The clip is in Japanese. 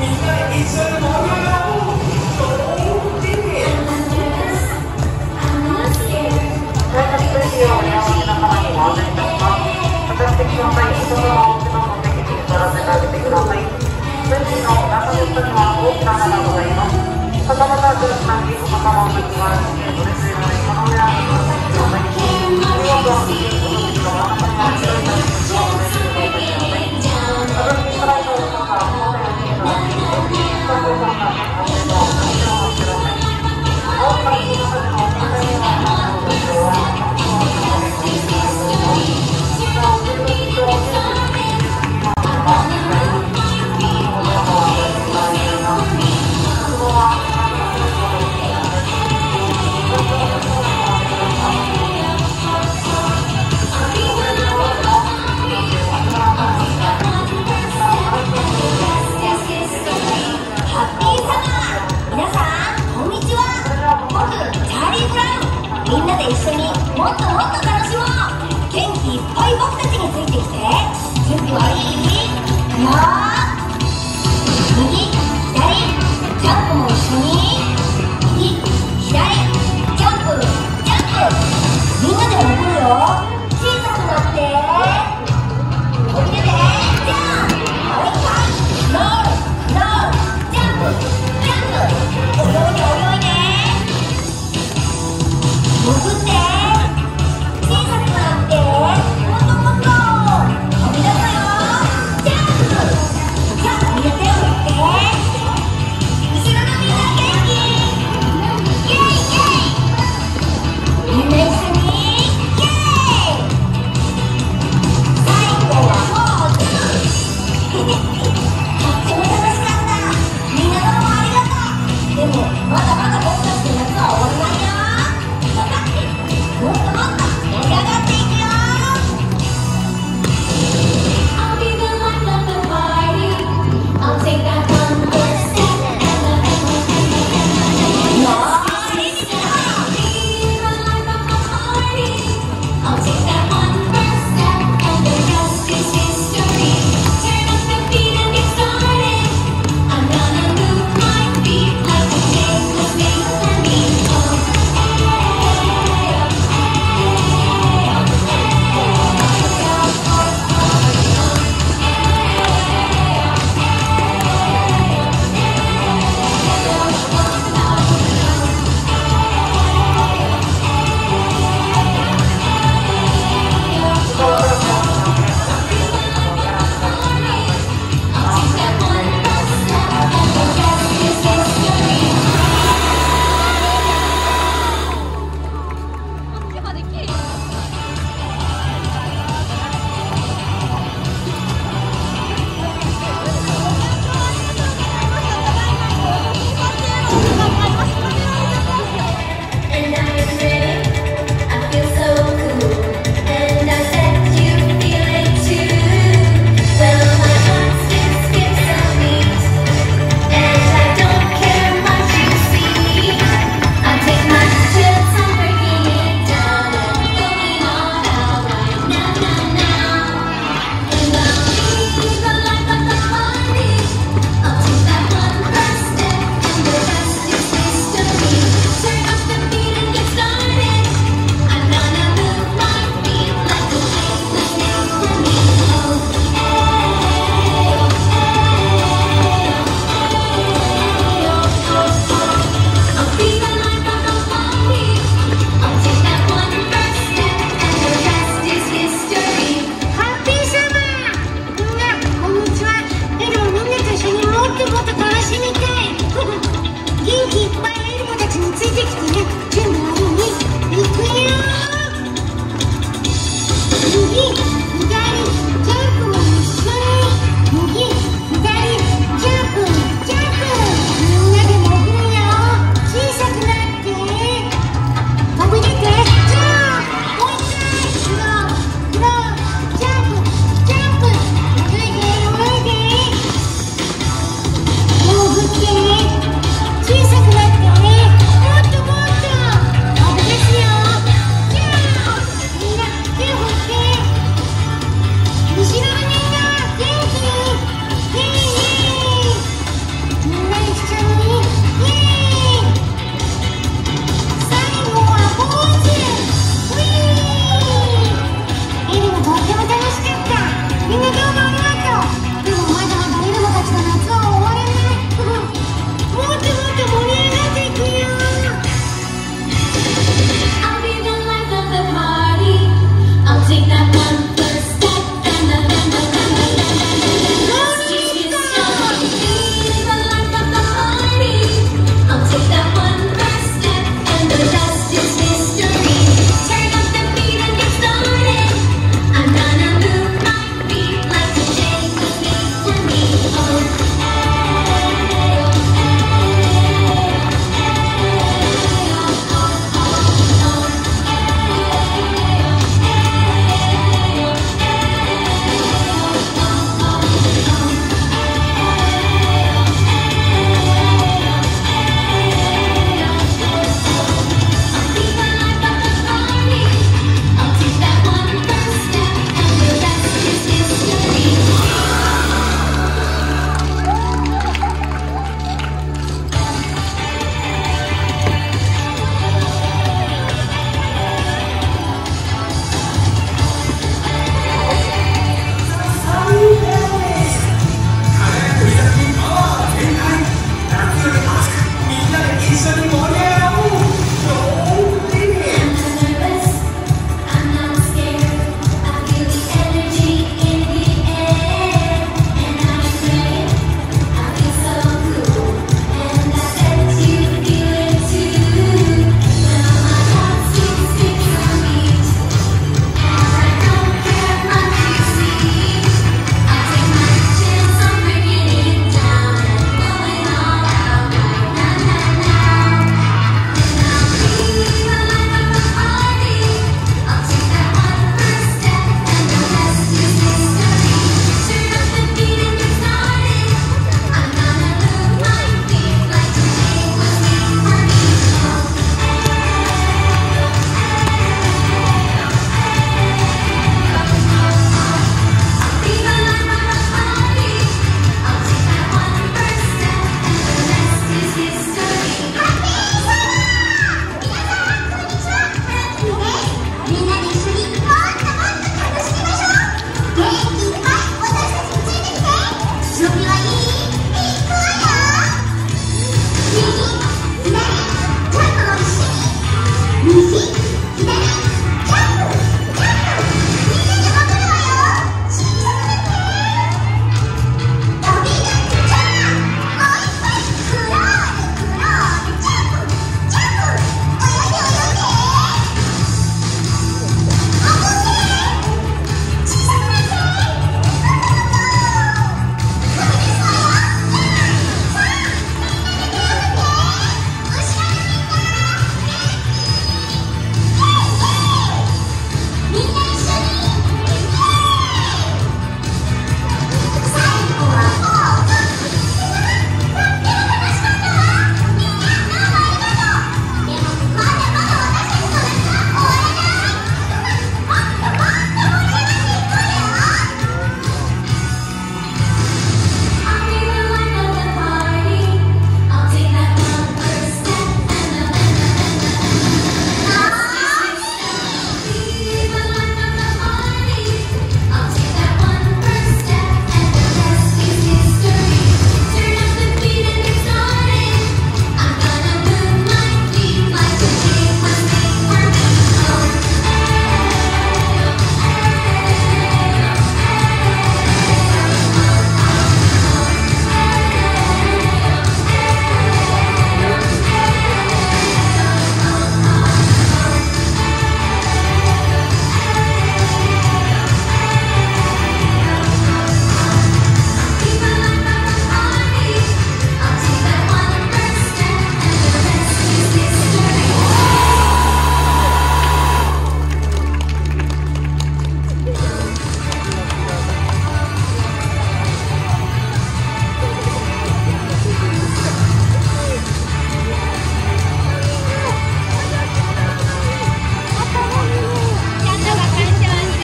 まだまだ